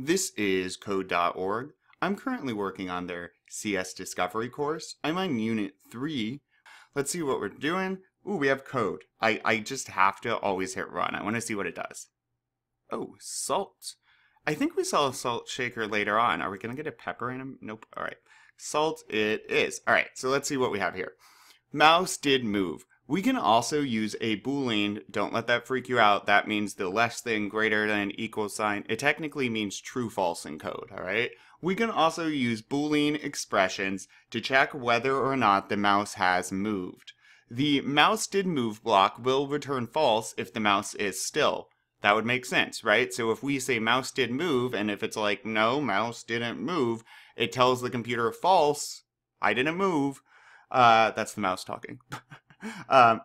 This is Code.org. I'm currently working on their CS Discovery course. I'm on Unit 3. Let's see what we're doing. Ooh, we have code. I just have to always hit run. I want to see what it does. Oh, salt. I think we saw a salt shaker later on. Are we going to get a pepper in them? Nope. All right. Salt it is. All right. So let's see what we have here. Mouse did move. We can also use a Boolean, don't let that freak you out, that means the less than, greater than, equal sign, it technically means true, false in code, alright? We can also use Boolean expressions to check whether or not the mouse has moved. The mouse did move block will return false if the mouse is still. That would make sense, right? So if we say mouse did move, and if it's like, no, mouse didn't move, it tells the computer false, I didn't move, that's the mouse talking.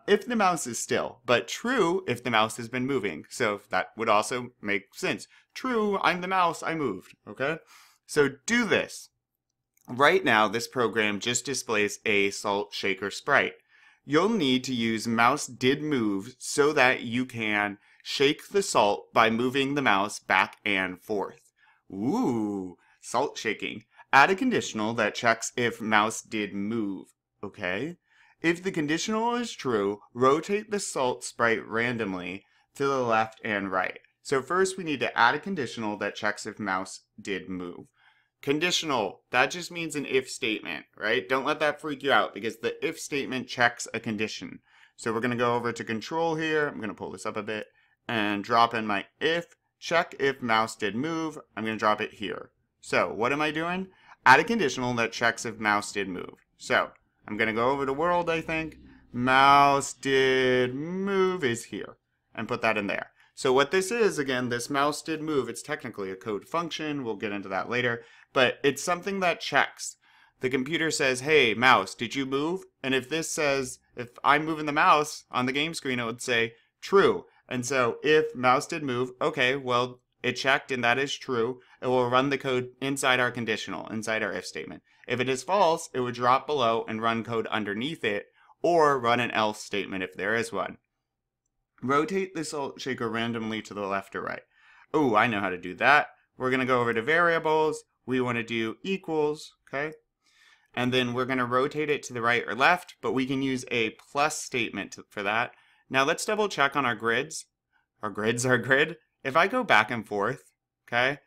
If the mouse is still, but true if the mouse has been moving. So that would also make sense. True, I'm the mouse, I moved, okay? So do this. Right now, this program just displays a salt shaker sprite. You'll need to use mouse did move so that you can shake the salt by moving the mouse back and forth. Ooh, salt shaking. Add a conditional that checks if mouse did move, okay? If the conditional is true, rotate the salt sprite randomly to the left and right. So first we need to add a conditional that checks if mouse did move. Conditional, that just means an if statement, right? Don't let that freak you out because the if statement checks a condition. So we're going to go over to control here. I'm going to pull this up a bit and drop in my if. Check if mouse did move. I'm going to drop it here. So what am I doing? Add a conditional that checks if mouse did move. So I'm going to go over to world, I think. Mouse did move is here. And put that in there. So what this is, again, this mouse did move. It's technically a code function. We'll get into that later. But it's something that checks. The computer says, hey, mouse, did you move? And if this says, if I'm moving the mouse on the game screen, it would say true. And so if mouse did move, okay, well, it checked and that is true. It will run the code inside our conditional, inside our if statement. If it is false, it would drop below and run code underneath it, or run an else statement if there is one. Rotate the salt shaker randomly to the left or right. Oh, I know how to do that. We're going to go over to variables. We want to do equals, okay? And then we're going to rotate it to the right or left, but we can use a plus statement for that. Now let's double check on our grids. Our grids are grid. If I go back and forth, okay,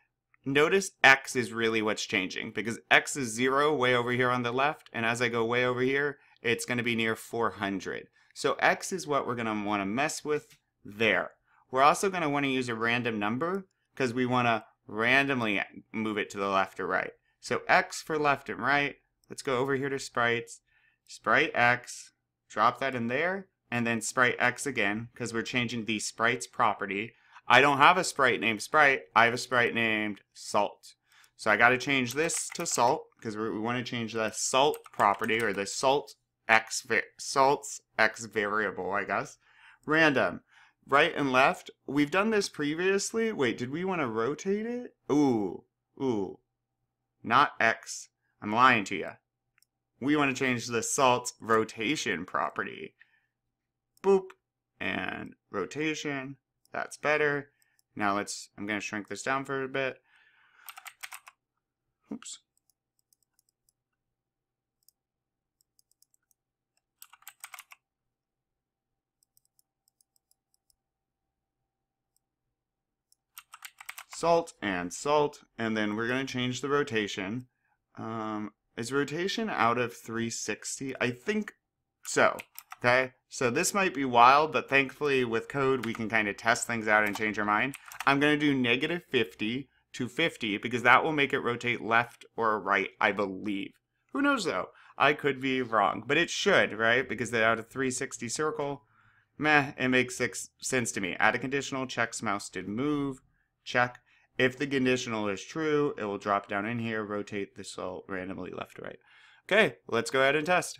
notice X is really what's changing because X is 0 way over here on the left, and as I go way over here, it's going to be near 400. So X is what we're going to want to mess with there. We're also going to want to use a random number because we want to randomly move it to the left or right. So X for left and right. Let's go over here to sprites, sprite X, drop that in there, and then sprite X again because we're changing the sprites property. I don't have a sprite named Sprite, I have a sprite named Salt. So I gotta change this to Salt, because we wanna change the Salt property, or the Salt's X variable, I guess. Random, right and left. We've done this previously. Wait, did we wanna rotate it? Ooh, not X, I'm lying to you. We wanna change the Salt's rotation property. Boop, and rotation. That's better. Now let's, I'm going to shrink this down for a bit. Oops. Salt, and then we're going to change the rotation. Is rotation out of 360? I think so. Okay, so this might be wild, but thankfully with code we can kind of test things out and change our mind. I'm going to do -50 to 50 because that will make it rotate left or right, I believe. Who knows though? I could be wrong, but it should, right? Because they're out of 360 circle. Meh, it makes sense to me. Add a conditional, checks mouse did move, check. If the conditional is true, it will drop down in here, rotate the salt randomly left to right. Okay, let's go ahead and test.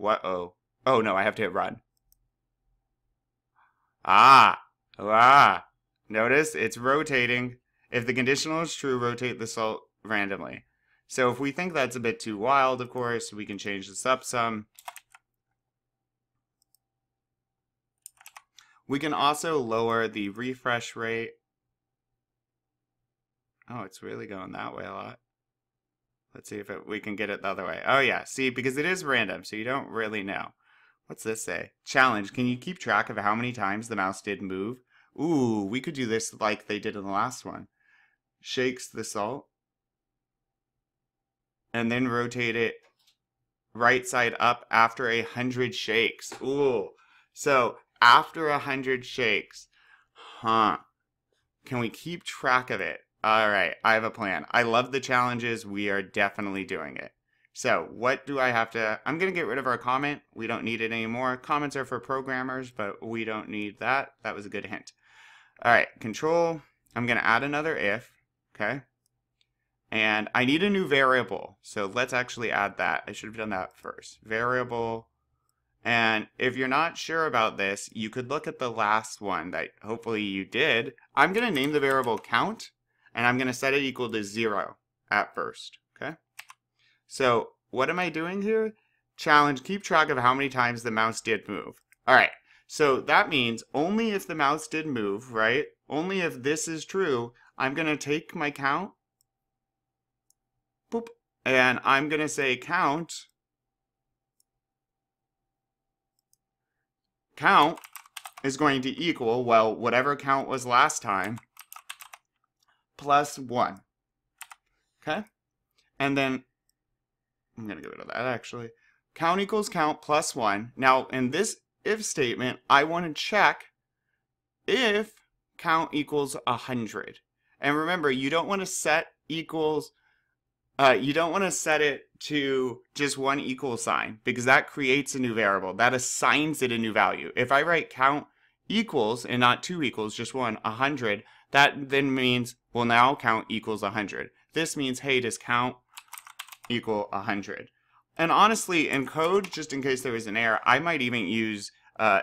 What? Oh no, I have to hit run. Notice it's rotating. If the conditional is true, rotate the salt randomly. So if we think that's a bit too wild, of course, we can change this up some. We can also lower the refresh rate. Oh, it's really going that way a lot. Let's see if we can get it the other way. Oh yeah, see, because it is random, so you don't really know. What's this say? Challenge, can you keep track of how many times the mouse did move? Ooh, we could do this like they did in the last one. Shakes the salt. And then rotate it right side up after 100 shakes. Ooh, so after 100 shakes, huh? Can we keep track of it? All right, I have a plan. I love the challenges. We are definitely doing it. So what do I have to, I'm going to get rid of our comment. We don't need it anymore. Comments are for programmers, but we don't need that. That was a good hint. All right, control. I'm going to add another if, okay? And I need a new variable. So let's actually add that. I should have done that first. Variable. And if you're not sure about this, you could look at the last one that hopefully you did. I'm going to name the variable count, and I'm going to set it equal to 0 at first. Okay. So what am I doing here? Challenge, keep track of how many times the mouse did move. All right. So that means only if the mouse did move, right? Only if this is true, I'm going to take my count. Boop, and I'm going to say count is going to equal, well, whatever count was last time, plus 1, okay? And then, I'm going to get rid of that, actually. Count equals count plus 1. Now, in this if statement, I want to check if count equals 100. And remember, you don't want to set equals... you don't want to set it to just one equal sign because that creates a new variable. That assigns it a new value. If I write count equals and not two equals, just one, 100, that then means, well, now count equals 100. This means, hey, does count equal 100? And honestly, in code, just in case there was an error, I might even use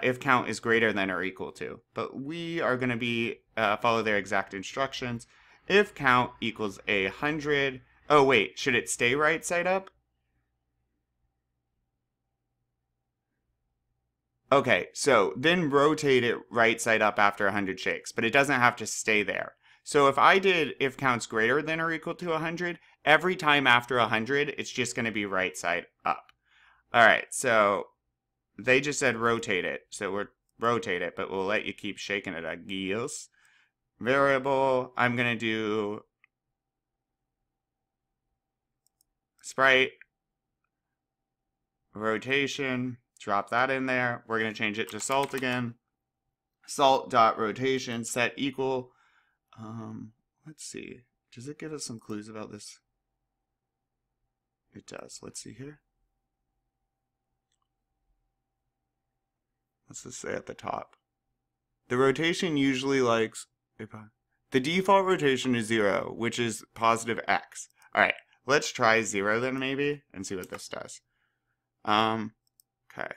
if count is greater than or equal to. But we are going to be follow their exact instructions. If count equals 100... Oh wait, should it stay right side up? Okay, so then rotate it right side up after 100 shakes, but it doesn't have to stay there. So if I did if counts greater than or equal to 100, every time after 100, it's just going to be right side up. All right, so they just said rotate it, so we're rotate it, but we'll let you keep shaking it, I guess. Variable, I'm going to do... Sprite, rotation, drop that in there. We're going to change it to salt again. Salt.rotation, set equal. Let's see. Does it give us some clues about this? It does. Let's see here. What's this say at the top? The rotation usually likes... The default rotation is 0, which is positive X. All right. Let's try 0 then maybe and see what this does. Okay, let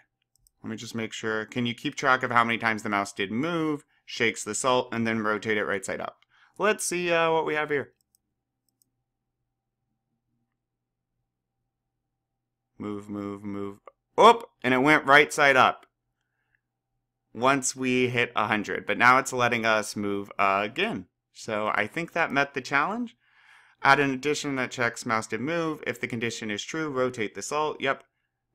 me just make sure. Can you keep track of how many times the mouse did move, shakes the salt, and then rotate it right side up? Let's see what we have here. Move, move, move. Oh, and it went right side up once we hit 100, but now it's letting us move again. So I think that met the challenge. Add an addition that checks mouse did move. If the condition is true, rotate the salt. Yep,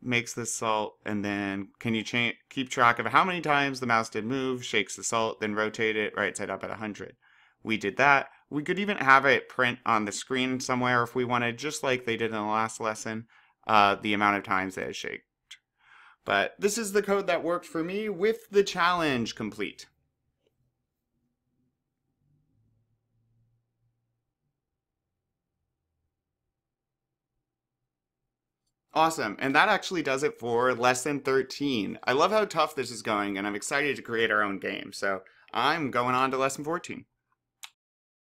makes the salt. And then can you keep track of how many times the mouse did move, shakes the salt, then rotate it right side up at 100. We did that. We could even have it print on the screen somewhere if we wanted, just like they did in the last lesson, the amount of times they had shaked. But this is the code that worked for me with the challenge complete. Awesome, and that actually does it for lesson 13. I love how tough this is going, and I'm excited to create our own game. So I'm going on to lesson 14.